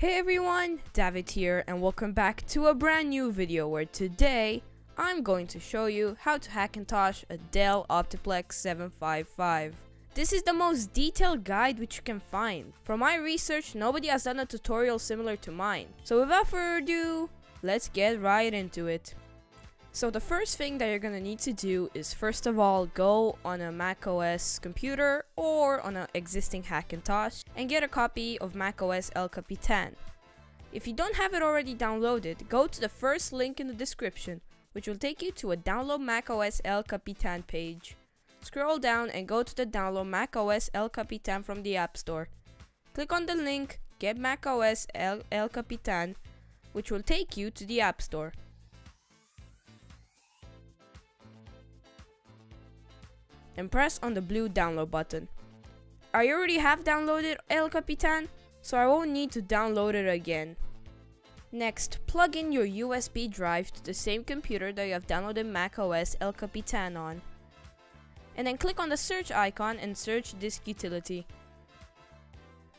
Hey everyone, David here and welcome back to a brand new video where today I'm going to show you how to Hackintosh a Dell Optiplex 755. This is the most detailed guide which you can find. From my research, nobody has done a tutorial similar to mine. So without further ado, let's get right into it. So the first thing that you're gonna need to do is first of all go on a macOS computer or on an existing Hackintosh and get a copy of macOS El Capitan. If you don't have it already downloaded, go to the first link in the description, which will take you to a download macOS El Capitan page. Scroll down and go to the download macOS El Capitan from the App Store. Click on the link Get macOS El Capitan, which will take you to the App Store. And press on the blue download button. I already have downloaded El Capitan, so I won't need to download it again. Next, plug in your USB drive to the same computer that you have downloaded macOS El Capitan on. And then click on the search icon and search Disk Utility.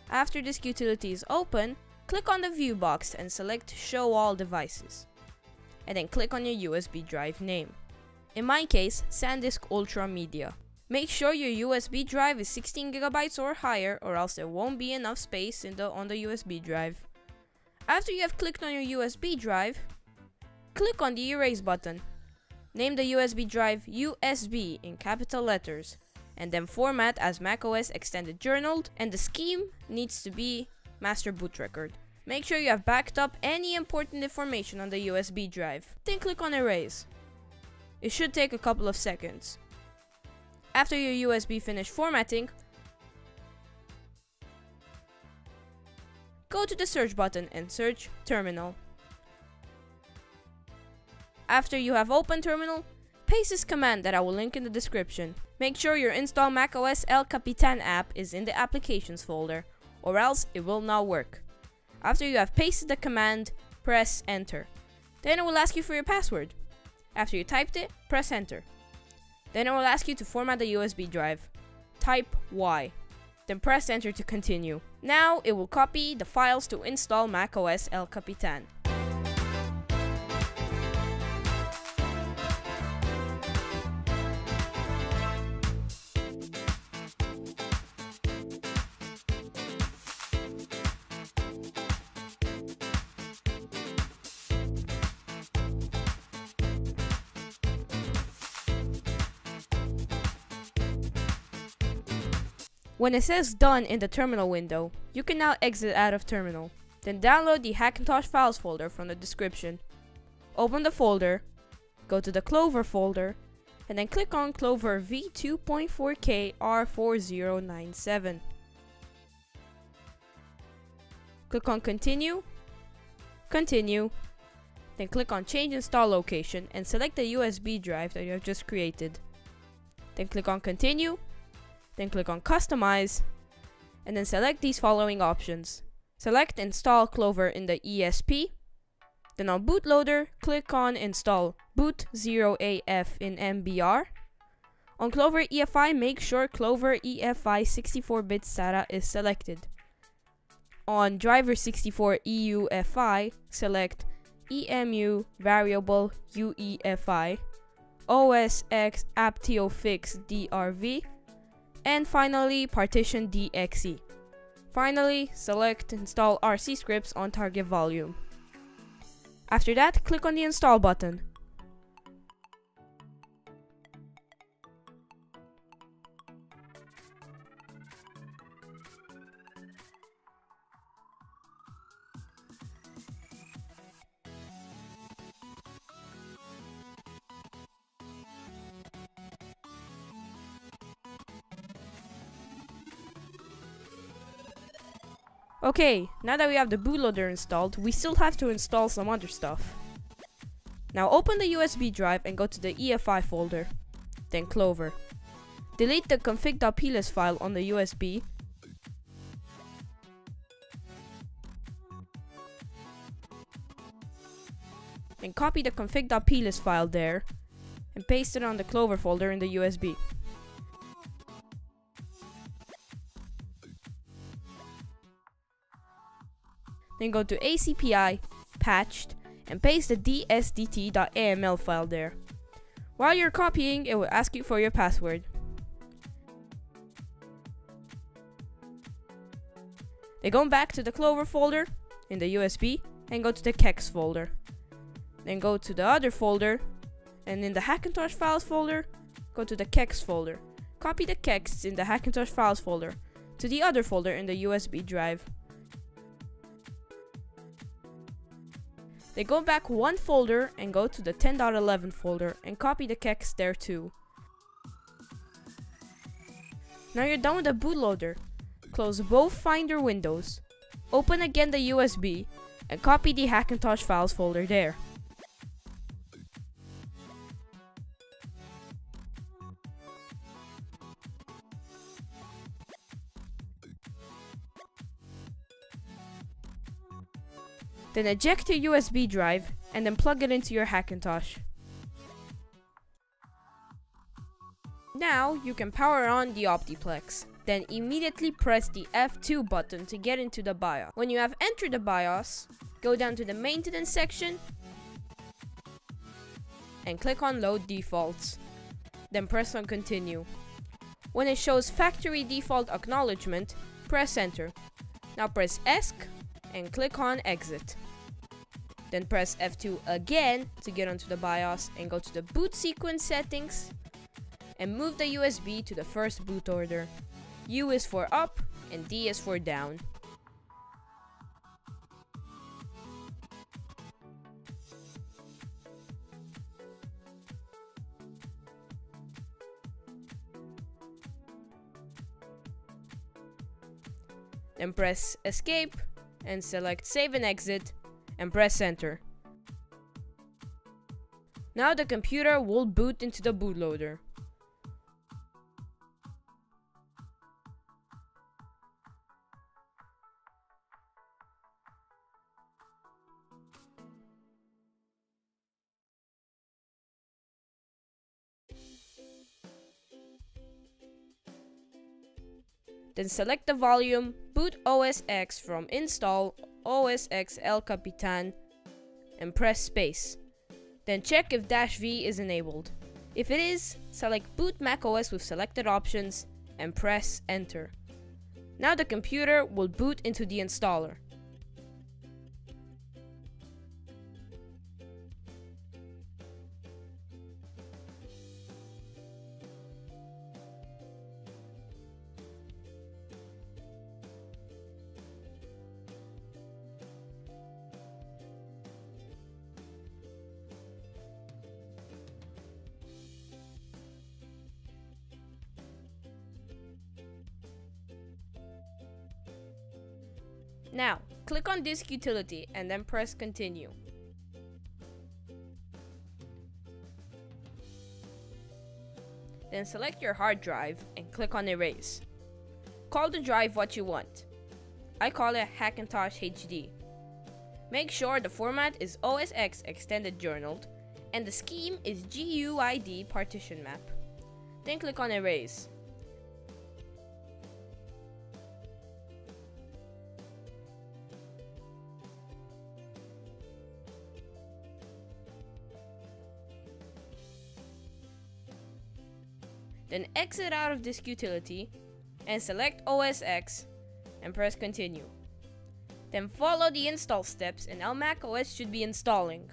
After Disk Utility is open, click on the view box and select Show All Devices. And then click on your USB drive name. In my case, SanDisk Ultra Media. Make sure your USB drive is 16 GB or higher, or else there won't be enough space on the USB drive. After you have clicked on your USB drive, click on the Erase button. Name the USB drive USB in capital letters, and then format as macOS Extended Journal, and the scheme needs to be Master Boot Record. Make sure you have backed up any important information on the USB drive. Then click on Erase. It should take a couple of seconds. After your USB finish formatting, go to the search button and search Terminal. After you have opened Terminal, paste this command that I will link in the description. Make sure your install macOS El Capitan app is in the Applications folder, or else it will not work. After you have pasted the command, press Enter. Then it will ask you for your password. After you typed it, press Enter. Then it will ask you to format the USB drive. Type Y. Then press Enter to continue. Now it will copy the files to install macOS El Capitan. When it says done in the terminal window, you can now exit out of terminal. Then download the Hackintosh files folder from the description. Open the folder, go to the Clover folder, and then click on Clover V2.4K R4097. Click on Continue, Continue, then click on Change Install Location and select the USB drive that you have just created. Then click on Continue. Then click on Customize, and then select these following options. Select Install Clover in the ESP, then on Bootloader, click on Install boot0af in MBR. On Clover EFI, make sure Clover EFI 64-bit SATA is selected. On Driver 64 EUFI, select EMU variable UEFI, OSX aptiofix DRV, and finally, partition DXE. Finally, select Install RC scripts on target volume. After that, click on the Install button. Okay, now that we have the bootloader installed, we still have to install some other stuff. Now open the USB drive and go to the EFI folder, then Clover. Delete the config.plist file on the USB, and copy the config.plist file there, and paste it on the Clover folder in the USB. then go to ACPI, patched, and paste the dsdt.aml file there. While you're copying, it will ask you for your password. Then go back to the Clover folder in the USB and go to the kext folder. Then go to the other folder and in the Hackintosh files folder, go to the kext folder. Copy the kexts in the Hackintosh files folder to the other folder in the USB drive. Then go back one folder and go to the 10.11 folder and copy the kext there too. Now you're done with the bootloader. Close both Finder windows, open again the USB, and copy the Hackintosh files folder there. Then eject your USB drive and then plug it into your Hackintosh. Now you can power on the Optiplex. Then immediately press the F2 button to get into the BIOS. When you have entered the BIOS, go down to the maintenance section and click on load defaults. Then press on continue. When it shows factory default acknowledgement, press enter. Now press ESC and click on exit. Then press F2 again to get onto the BIOS and go to the boot sequence settings and move the USB to the first boot order. U is for up and D is for down. Then press escape and select save and exit and press enter. Now the computer will boot into the bootloader. Then select the volume, boot OS X from install OS X El Capitan and press space. Then check if -V is enabled. If it is, select boot macOS with selected options and press enter. Now the computer will boot into the installer. Now, click on Disk Utility and then press Continue. Then select your hard drive and click on Erase. Call the drive what you want. I call it Hackintosh HD. Make sure the format is OS X Extended Journaled and the scheme is GUID Partition Map. Then click on Erase. Then exit out of Disk Utility and select OS X and press continue. Then follow the install steps and now macOS should be installing.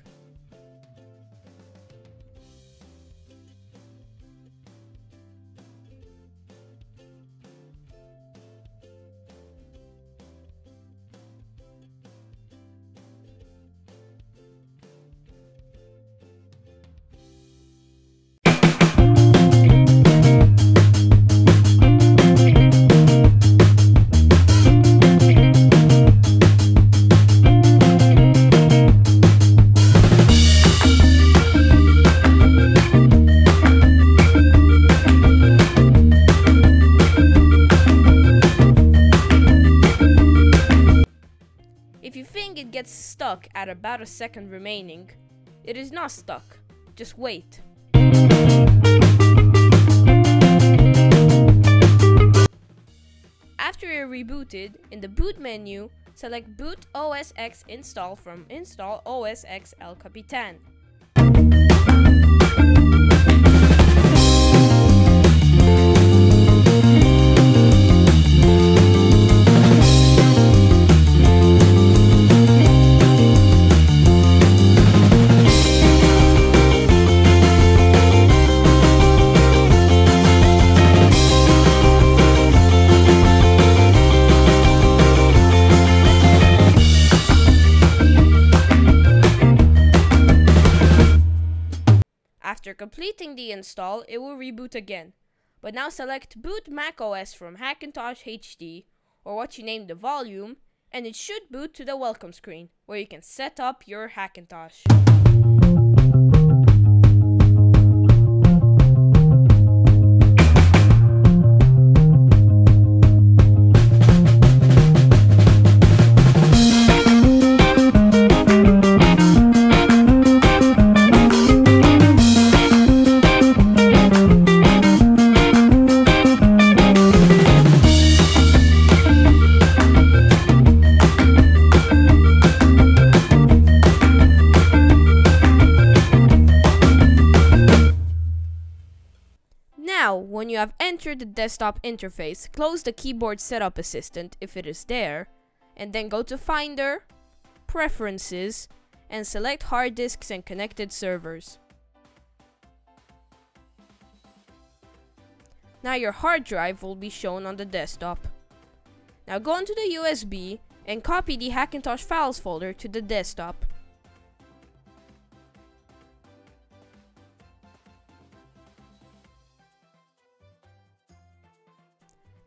If you think it gets stuck at about a second remaining, it is not stuck, just wait. After you're rebooted, in the boot menu, select Boot OS X Install from Install OS X El Capitan. After completing the install, it will reboot again, but now select Boot macOS from Hackintosh HD, or what you name the volume, and it should boot to the welcome screen, where you can set up your Hackintosh. When you have entered the desktop interface, close the Keyboard Setup Assistant if it is there, and then go to Finder, Preferences, and select Hard Disks and Connected Servers. Now your hard drive will be shown on the desktop. Now go onto the USB and copy the Hackintosh Files folder to the desktop.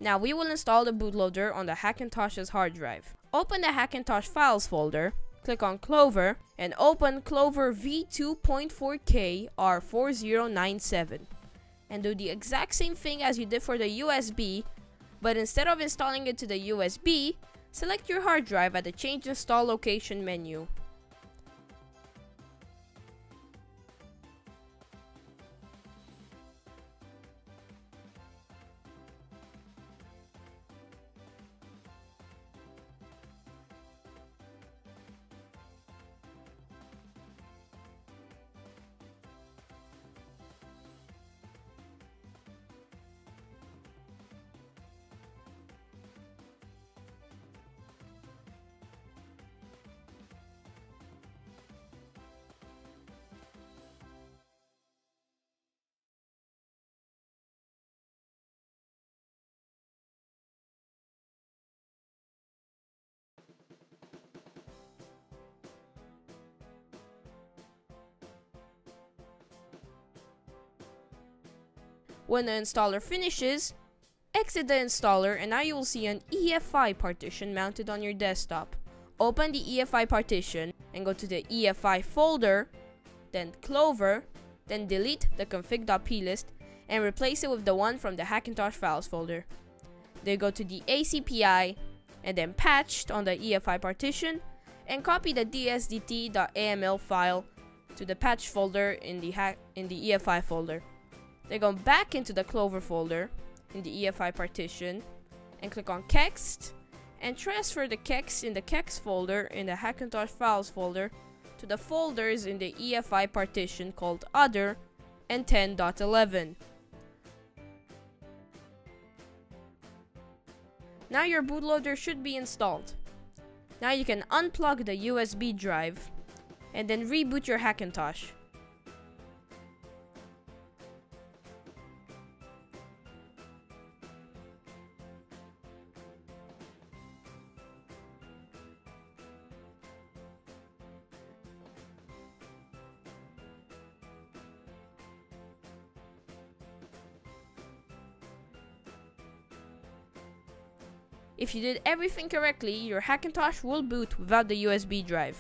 Now we will install the bootloader on the Hackintosh's hard drive. Open the Hackintosh Files folder, click on Clover, and open Clover V2.4K R4097. And do the exact same thing as you did for the USB, but instead of installing it to the USB, select your hard drive at the Change Install Location menu. When the installer finishes, exit the installer and now you will see an EFI partition mounted on your desktop. Open the EFI partition and go to the EFI folder, then Clover, then delete the config.plist and replace it with the one from the Hackintosh Files folder. Then go to the ACPI and then patched on the EFI partition and copy the dsdt.aml file to the patch folder in the EFI folder. Then go back into the Clover folder in the EFI partition and click on kext and transfer the kext in the kext folder in the Hackintosh Files folder to the folders in the EFI partition called Other and 10.11. Now your bootloader should be installed. Now you can unplug the USB drive and then reboot your Hackintosh. If you did everything correctly, your Hackintosh will boot without the USB drive.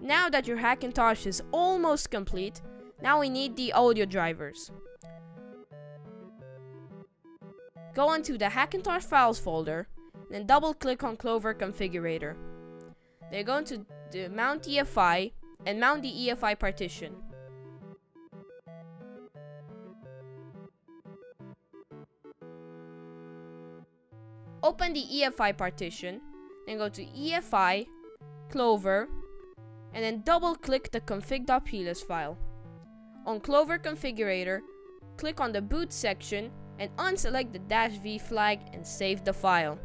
Now that your Hackintosh is almost complete, now we need the audio drivers. Go onto the Hackintosh Files folder, then double-click on Clover Configurator. they're going to mount EFI and mount the EFI partition. Open the EFI partition, then go to EFI, Clover, and then double click the config.plist file. On Clover Configurator, click on the boot section and unselect the -v flag and save the file.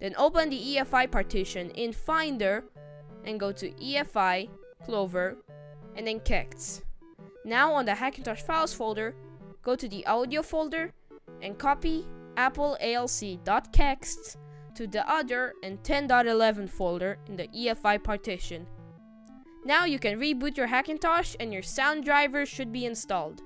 Then open the EFI partition in Finder and go to EFI, Clover, and then .kext. Now on the Hackintosh files folder, go to the audio folder and copy AppleALC.kext to the other and 10.11 folder in the EFI partition. Now you can reboot your Hackintosh and your sound driver should be installed.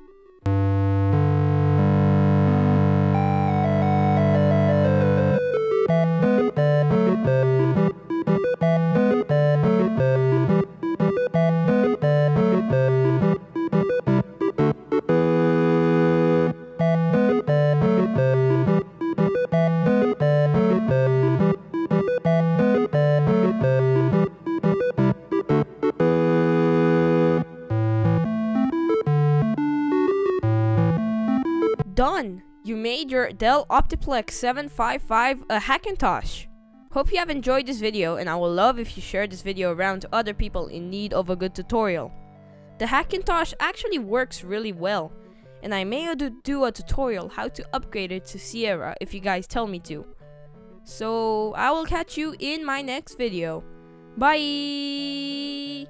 Done! You made your Dell Optiplex 755 a Hackintosh! Hope you have enjoyed this video, and I will love if you share this video around to other people in need of a good tutorial. The Hackintosh actually works really well, and I may do a tutorial how to upgrade it to Sierra if you guys tell me to. So I will catch you in my next video. Bye!